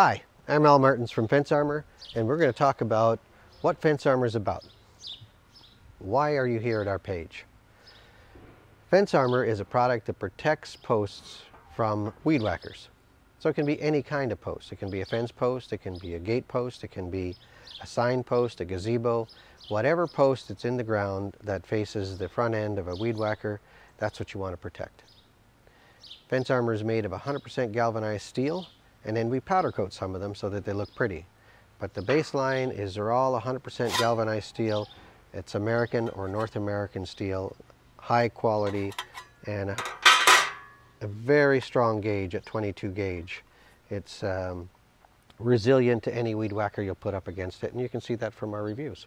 Hi, I'm Al Martins from Fence Armor, and we're going to talk about what Fence Armor is about. Why are you here at our page? Fence Armor is a product that protects posts from weed whackers. So it can be any kind of post. It can be a fence post, it can be a gate post, it can be a sign post, a gazebo, whatever post that's in the ground that faces the front end of a weed whacker, that's what you want to protect. Fence Armor is made of 100% galvanized steel, and then we powder coat some of them so that they look pretty. But the baseline is they're all 100% galvanized steel. It's American or North American steel, high quality, and a very strong gauge at 22 gauge. It's resilient to any weed whacker you'll put up against it, and you can see that from our reviews.